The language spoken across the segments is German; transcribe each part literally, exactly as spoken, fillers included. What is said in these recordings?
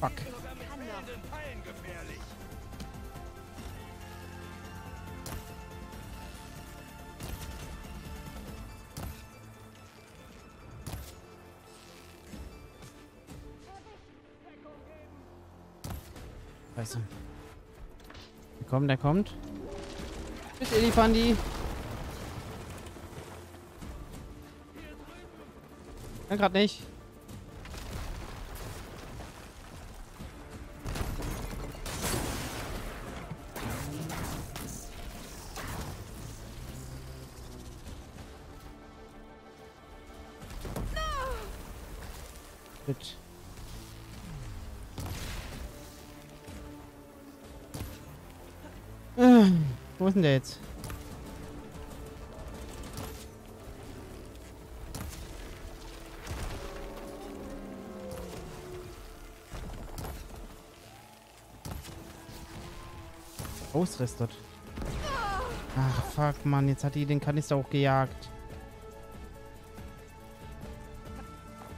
Fuck. Scheiße. Der kommt, der kommt. Bis Elefandi. Nein, gerade nicht. Wo ist denn der jetzt? Ausrüstet. Ach, fuck, Mann. Jetzt hat die den Kanister auch gejagt.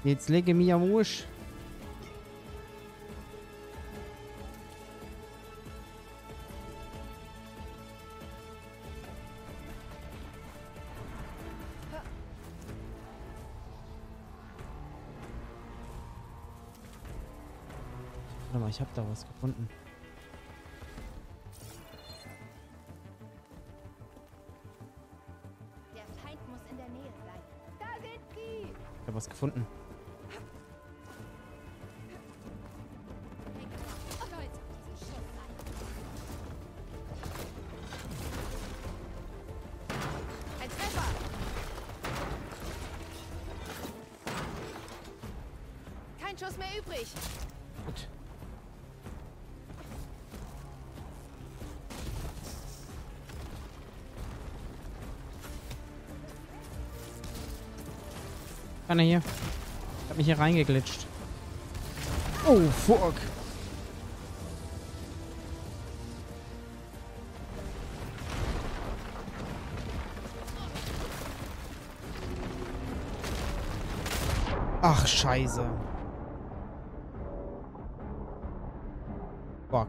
Jetzt lege mir am Arsch. Warte mal, ich habe da was gefunden. Der Feind muss in der Nähe sein. Da sind sie! Ich habe was gefunden. Kein Schuss mehr übrig. Gut. Keiner hier. Ich hab mich hier reingeglitscht. Oh, fuck. Ach, scheiße. Fuck.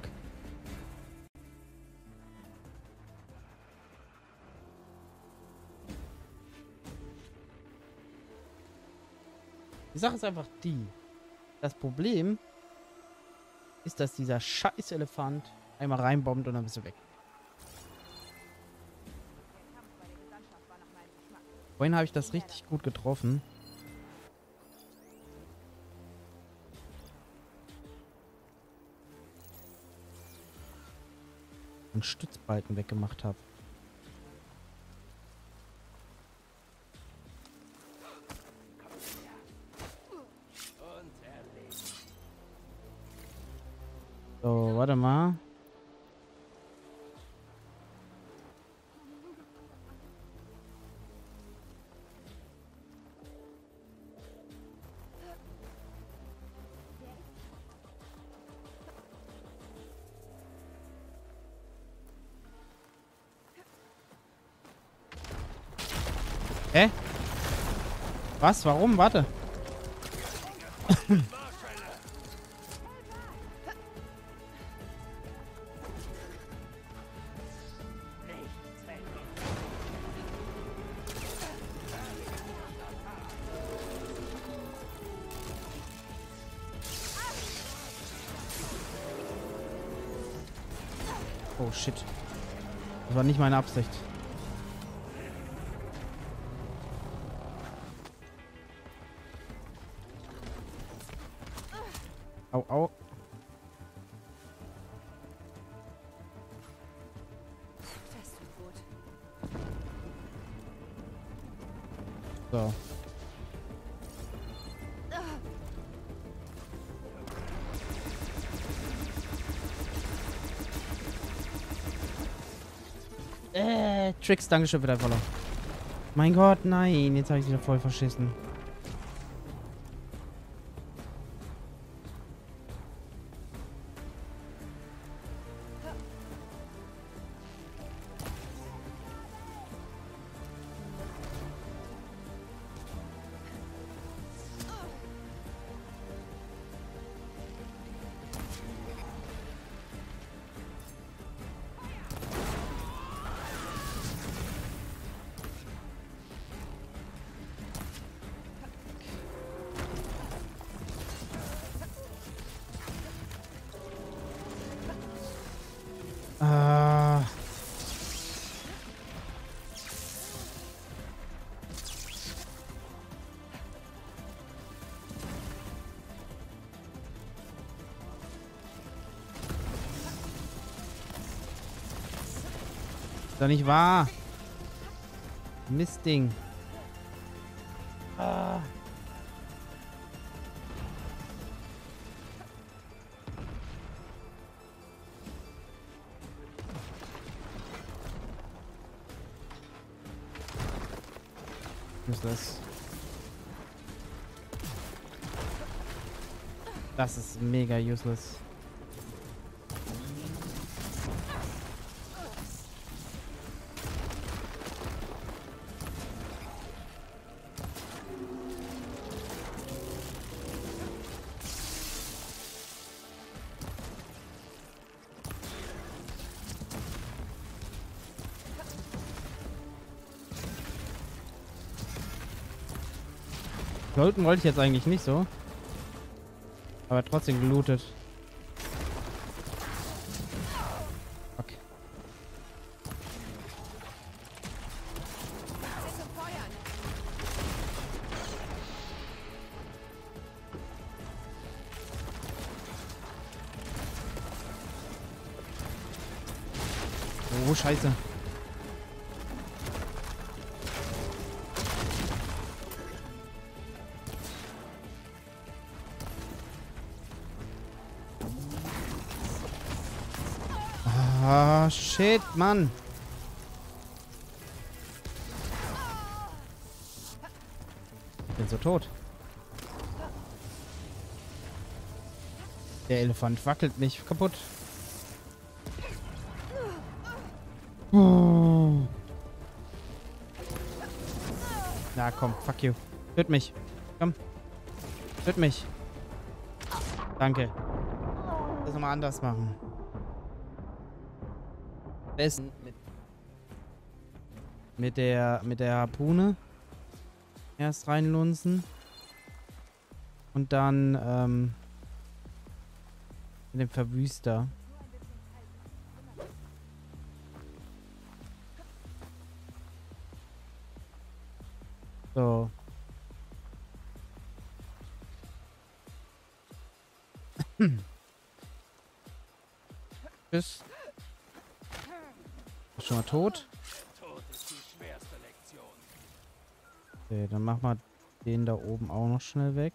Die Sache ist einfach die. Das Problem ist, dass dieser scheiß Elefant einmal reinbombt und dann bist du weg. Vorhin habe ich das richtig gut getroffen. Und Stützbalken weggemacht habe. So, warte mal. Hä? Was? Warum? Warte. Oh shit. Das war nicht meine Absicht. Au, au. So. Äh, Tricks, Dankeschön für dein Follow. Mein Gott, nein. Jetzt habe ich wieder voll verschissen. doch nicht wahr. Mistding. Ah. Was ist das? Das ist mega useless. Golden wollte ich jetzt eigentlich nicht so. Aber trotzdem gelootet. Okay. Oh, scheiße. Shit, Mann. Ich bin so tot. Der Elefant wackelt mich kaputt. Oh. Na komm, fuck you. Töt mich. Komm. Töt mich. Danke. Das nochmal anders machen. Essen mit, mit der mit der Harpune erst reinlunzen und dann ähm, mit dem Verwüster. So. Tschüss. Schon mal tot. Tod ist die schwerste Lektion. Okay, dann machen wir den da oben auch noch schnell weg.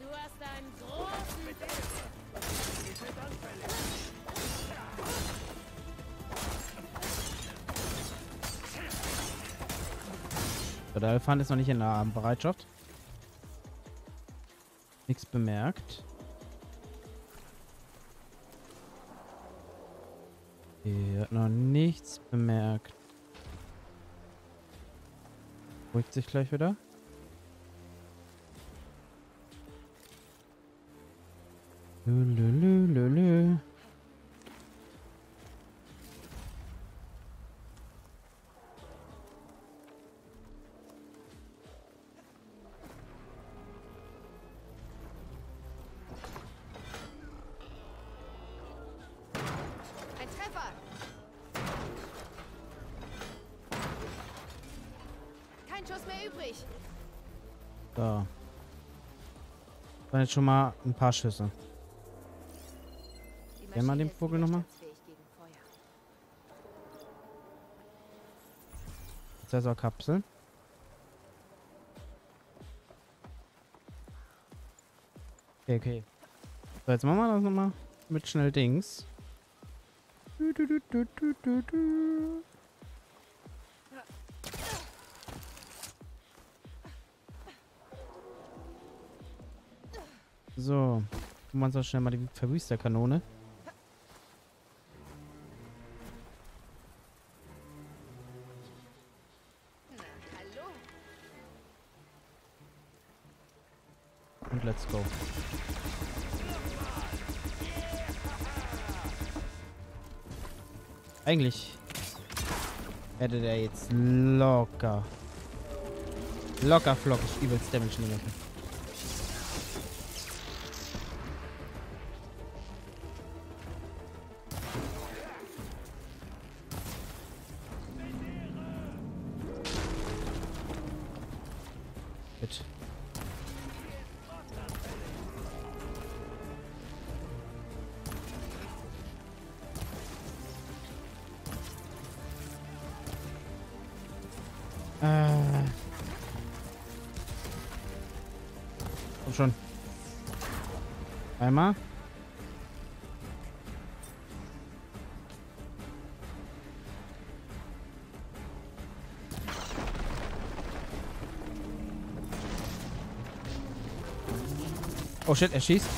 Du hast einen großen Bild. Der Elefant ist noch nicht in der Abendbereitschaft. Nichts bemerkt. Er hat noch nichts bemerkt. Beruhigt sich gleich wieder. Lü, lü, lü, lü, lü. So. Das waren jetzt schon mal ein paar Schüsse. Gehen wir den Vogel nochmal. Ist das auch Kapsel? Okay, okay. So, jetzt machen wir das nochmal mit schnell Dings. Du, du, du, du, du, du, du. So, gucken wir uns auch schnell mal die Verwüsterkanone. Und let's go. Eigentlich hätte der jetzt locker, locker flockig übelst Damage nehmen können. schon. Einmal. Oh shit, er schießt.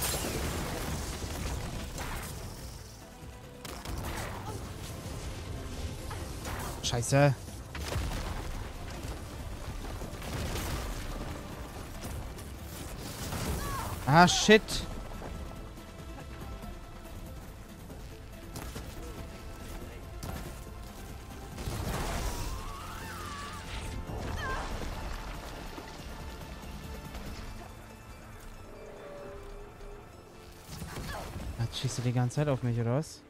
Scheiße. Ah, shit. Jetzt schießt du die ganze Zeit auf mich, oder was?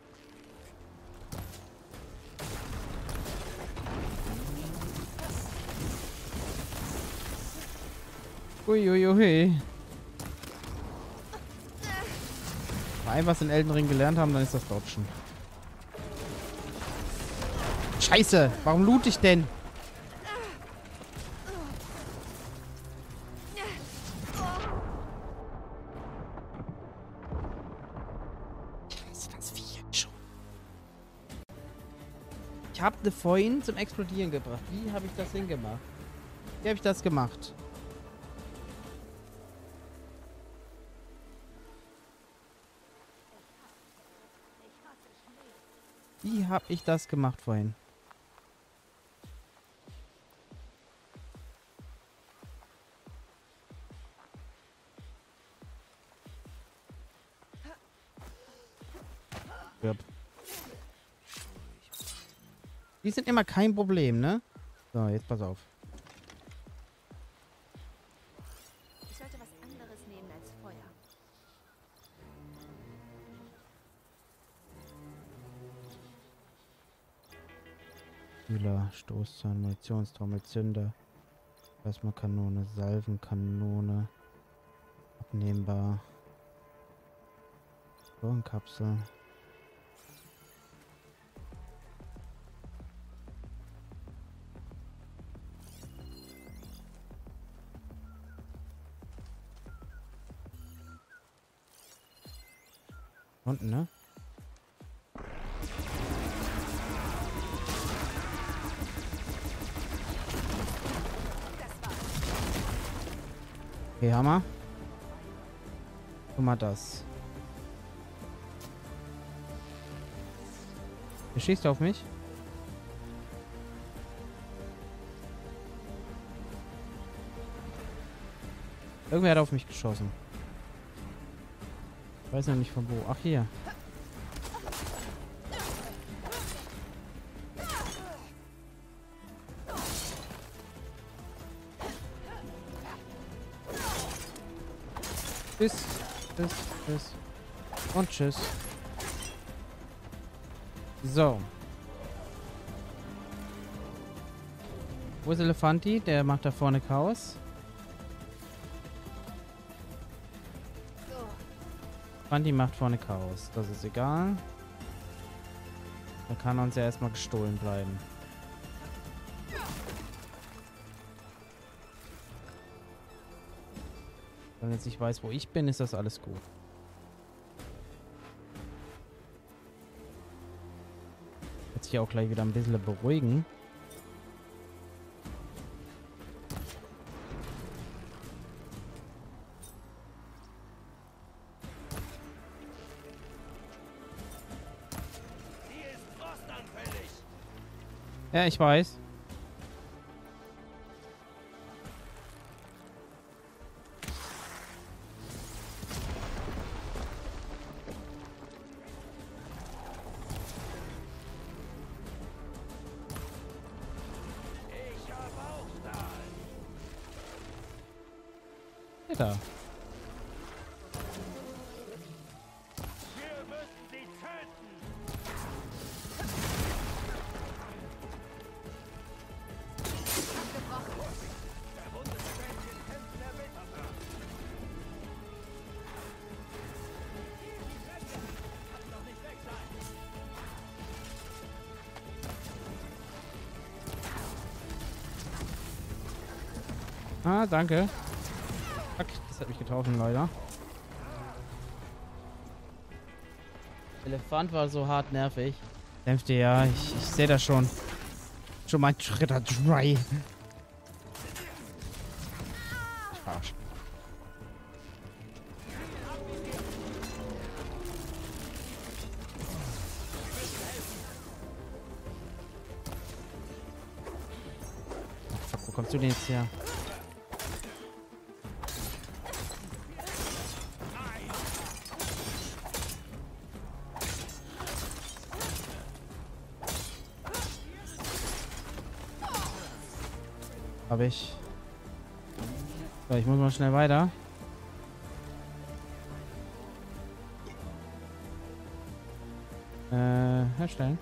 Uiuiui. Ein, was in Elden Ring gelernt haben, dann ist das Dodgen. Scheiße, warum loot ich denn? Scheiße, das Vieh schon. Ich habe die vorhin zum Explodieren gebracht. Wie habe ich das hingemacht? Wie habe ich das gemacht? Wie habe ich das gemacht vorhin? Ja. Die sind immer kein Problem, ne? So, jetzt pass auf. Ich sollte was anderes nehmen als Feuer. Stoßzahn, Munitionstrommel, Zünder, Plasmakanone, Salvenkanone, abnehmbar, Bohrenkapsel. Unten, ne? Okay, Hammer. Guck mal das. Er schießt auf mich. Irgendwer hat auf mich geschossen. Ich weiß noch nicht von wo. Ach, hier. Tschüss, tschüss, tschüss. Und tschüss. So. Wo ist Elefanti? Der macht da vorne Chaos. Elefanti macht vorne Chaos. Das ist egal. Da kann uns ja erstmal gestohlen bleiben. Wenn jetzt nicht weiß, wo ich bin, ist das alles gut. Jetzt hier auch gleich wieder ein bisschen beruhigen. Sie ist rostanfällig. Ja, ich weiß. Da. Wir müssen sie töten. Ah, danke. Das hat mich getroffen, leider. Elefant war so hart nervig. Dämpfte, ja, ich, ich sehe das schon. Schon mein Schritter dry. Ich verarsch. Wo kommst du denn jetzt her? Habe ich. So, ich muss mal schnell weiter. Äh, herstellen.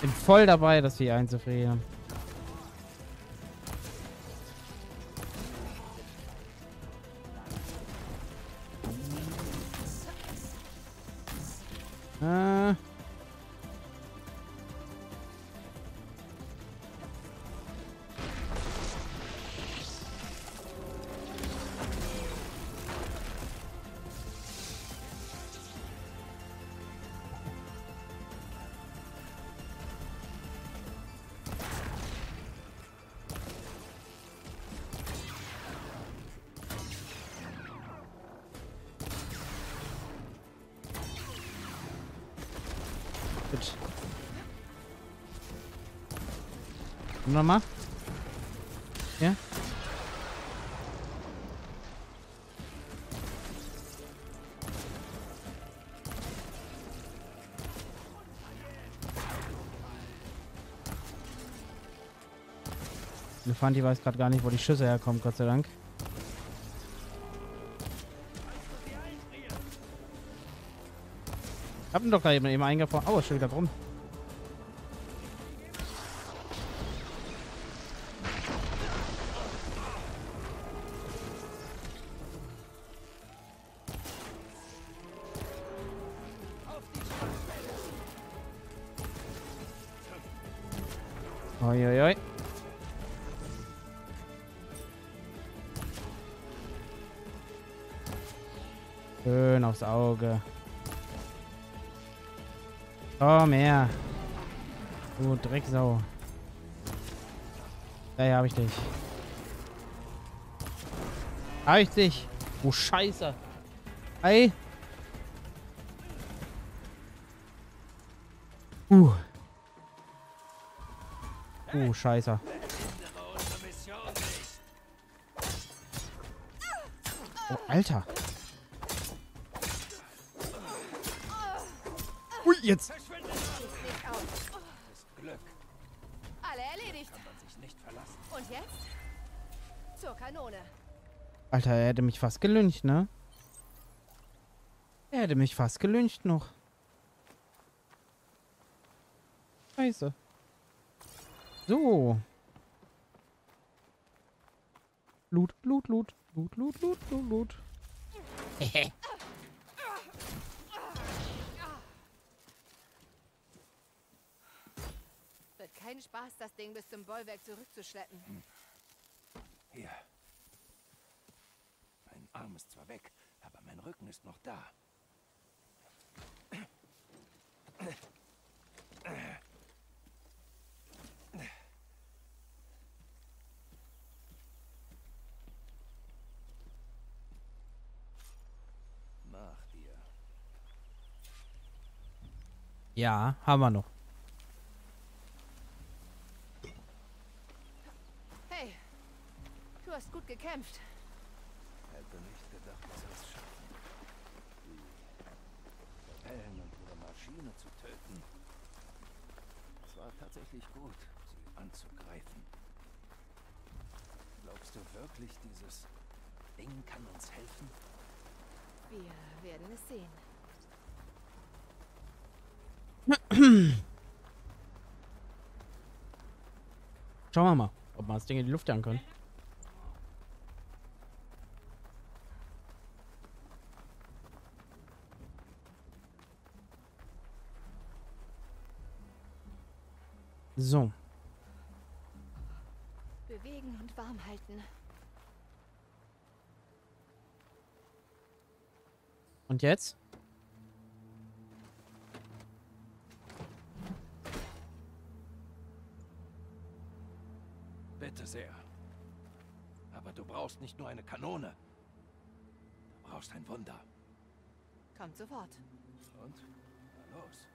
Bin voll dabei, dass wir einzufrieren. Nochmal. Ja. Elefanti weiß gerade gar nicht, wo die Schüsse herkommen, Gott sei Dank. Ich hab ihn doch gerade eben, eben eingefahren. Oh, schon wieder rum. Uiuiui. Schön aufs Auge. Komm her. Du Drecksau. Ja, ja, hab ich dich. Hab ich dich. Du Scheiße. Ei. Uh. Oh, Scheiße. Oh, Alter. Ui, jetzt. Alle erledigt. Und jetzt? Zur Kanone. Alter, er hätte mich fast gelyncht, ne? Er hätte mich fast gelyncht noch. Scheiße. So. Blut, Blut, Blut, Blut, Blut, Blut, Blut, Blut. Wird kein Spaß, das Ding bis zum Bollwerk zurückzuschleppen. Hm. Hier. Mein Arm ist zwar weg, aber mein Rücken ist noch da. Ja, haben wir noch. Hey, du hast gut gekämpft. Hätte nicht gedacht, dass wir es schaffen, die Rebellen und ihre Maschine zu töten. Es war tatsächlich gut, sie anzugreifen. Glaubst du wirklich, dieses Ding kann uns helfen? Wir werden es sehen. Schauen wir mal, ob wir das Ding in die Luft jagen können. So. Bewegen und warm halten. Und jetzt? Bitte sehr. Aber du brauchst nicht nur eine Kanone. Du brauchst ein Wunder. Kommt sofort. Und? Na los.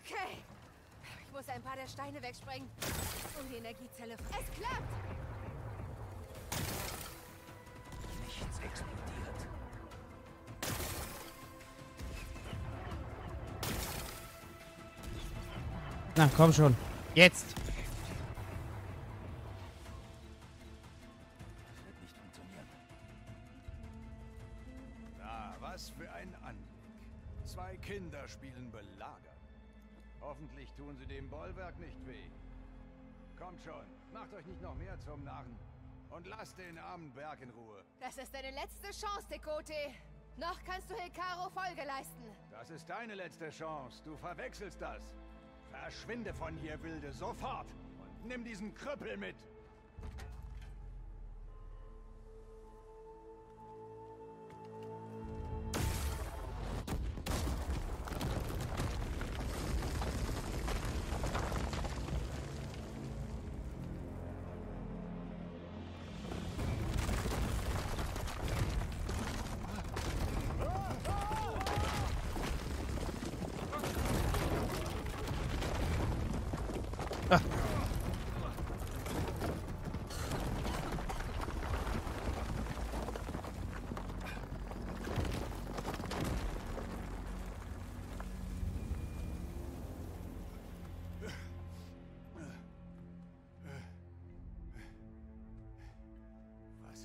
Okay. Ich muss ein paar der Steine wegsprengen, um die Energiezelle... Es klappt! Nichts explodiert. Na, komm schon. Jetzt! Kinder spielen belagert. Hoffentlich tun sie dem Bollwerk nicht weh. Kommt schon, macht euch nicht noch mehr zum Narren. Und lasst den armen Berg in Ruhe. Das ist deine letzte Chance, Dekote. Noch kannst du Hekaro Folge leisten. Das ist deine letzte Chance. Du verwechselst das. Verschwinde von hier, Wilde, sofort. Und nimm diesen Krüppel mit.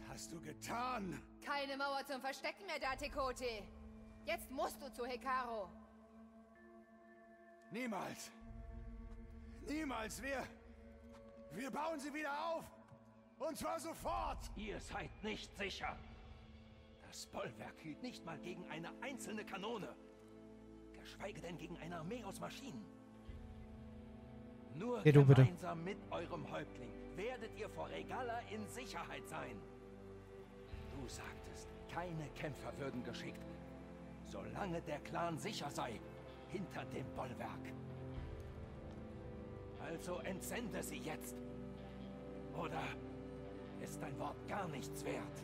Hast du getan? Keine Mauer zum Verstecken mehr da, Dekote. Jetzt musst du zu Hekaro. Niemals. Niemals. Wir... Wir bauen sie wieder auf. Und zwar sofort. Ihr seid nicht sicher. Das Bollwerk hielt nicht mal gegen eine einzelne Kanone. Geschweige denn gegen eine Armee aus Maschinen. Nur hey, gemeinsam mit eurem Häuptling werdet ihr vor Regala in Sicherheit sein. Du sagtest, keine Kämpfer würden geschickt, solange der Clan sicher sei, hinter dem Bollwerk. Also entsende sie jetzt. Oder ist dein Wort gar nichts wert?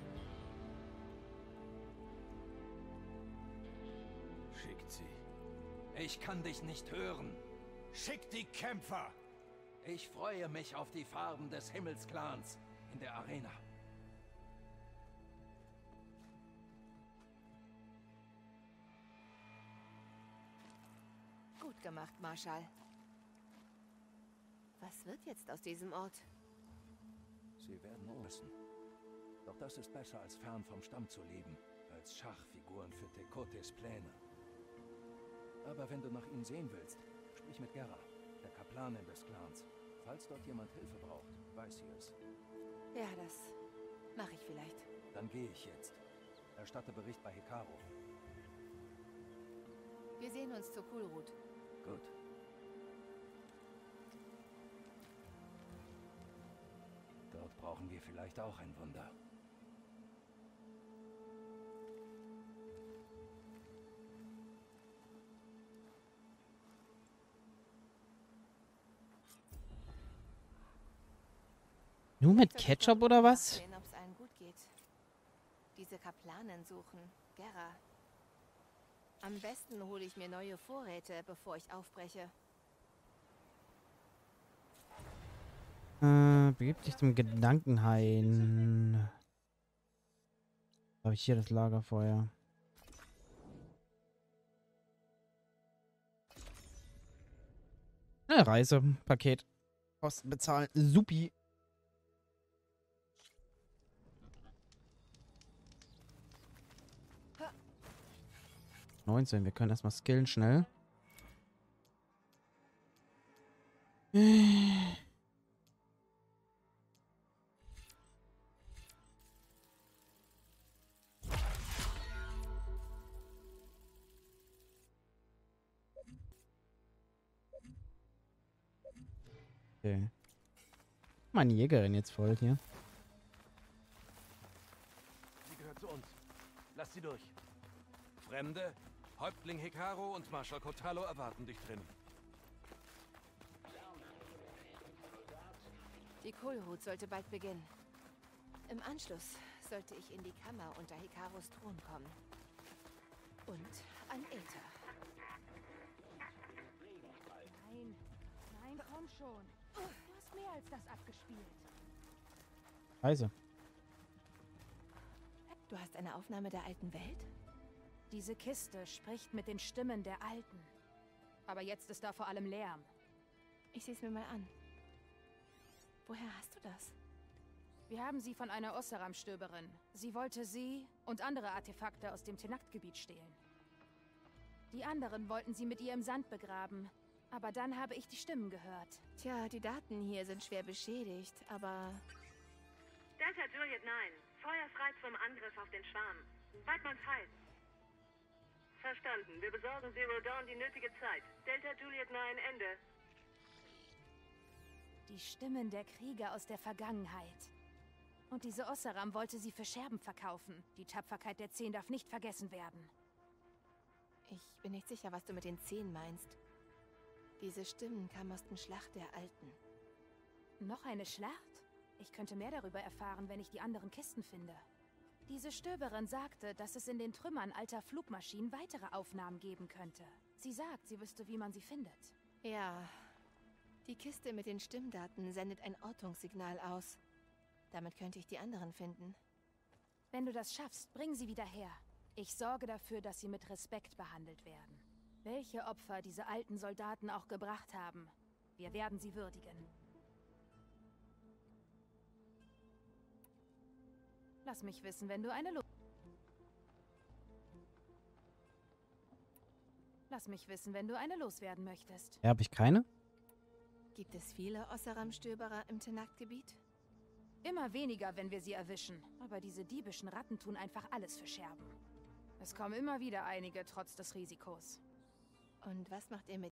Schickt sie. Ich kann dich nicht hören. Schickt die Kämpfer! Ich freue mich auf die Farben des Himmelsclans in der Arena. Gut gemacht, Marschall. Was wird jetzt aus diesem Ort? Sie werden um müssen. Doch das ist besser, als fern vom Stamm zu leben, als Schachfiguren für Dekotes Pläne. Aber wenn du nach ihm sehen willst, sprich mit Gera, der Kaplanin des Clans. Falls dort jemand Hilfe braucht, weiß sie es. Ja, das mache ich vielleicht. Dann gehe ich jetzt. Erstatte Bericht bei Hekaro. Wir sehen uns zu Kulrut. Gut. Dort brauchen wir vielleicht auch ein Wunder. Nur mit Ketchup oder was? Ob es allen gut geht. Diese Kaplanen suchen, Gera. Am besten hole ich mir neue Vorräte, bevor ich aufbreche. Äh, begib dich zum Gedankenhain. Habe ich hier das Lagerfeuer? Eine Reise, Paket. Kosten bezahlen. Supi. neunzehn, wir können erstmal skillen schnell. Okay. Meine Jägerin jetzt voll hier. Sie gehört zu uns. Lass sie durch. Fremde, Häuptling Hekaro und Marschall Kotalo erwarten dich drin. Die Kulrut sollte bald beginnen. Im Anschluss sollte ich in die Kammer unter Hekaros Thron kommen. Und an Äther. Nein, nein, komm schon. Du hast mehr als das abgespielt. Also. Du hast eine Aufnahme der alten Welt? Diese Kiste spricht mit den Stimmen der Alten. Aber jetzt ist da vor allem Lärm. Ich sehe es mir mal an. Woher hast du das? Wir haben sie von einer Osseram-Stöberin. Sie wollte sie und andere Artefakte aus dem Tenakt-Gebiet stehlen. Die anderen wollten sie mit ihr im Sand begraben. Aber dann habe ich die Stimmen gehört. Tja, die Daten hier sind schwer beschädigt, aber... Delta Juliet neun. Feuer frei zum Angriff auf den Schwarm. Weidmanns Heil. Verstanden. Wir besorgen Zero Dawn die nötige Zeit. Delta Juliet neun, Ende. Die Stimmen der Krieger aus der Vergangenheit. Und diese Osseram wollte sie für Scherben verkaufen. Die Tapferkeit der Zehn darf nicht vergessen werden. Ich bin nicht sicher, was du mit den Zehn meinst. Diese Stimmen kamen aus der Schlacht der Alten. Noch eine Schlacht? Ich könnte mehr darüber erfahren, wenn ich die anderen Kisten finde. Diese Stöberin sagte, dass es in den Trümmern alter Flugmaschinen weitere Aufnahmen geben könnte. Sie sagt, sie wüsste, wie man sie findet. Ja... Die Kiste mit den Stimmdaten sendet ein Ortungssignal aus. Damit könnte ich die anderen finden. Wenn du das schaffst, bring sie wieder her. Ich sorge dafür, dass sie mit Respekt behandelt werden. Welche Opfer diese alten Soldaten auch gebracht haben, wir werden sie würdigen. Lass mich wissen, wenn du eine Lo- Lass mich wissen, wenn du eine loswerden möchtest. Ja, habe ich keine? Gibt es viele Osseram-Stöberer im Tenakt-Gebiet? Immer weniger, wenn wir sie erwischen. Aber diese diebischen Ratten tun einfach alles für Scherben. Es kommen immer wieder einige, trotz des Risikos. Und was macht ihr mit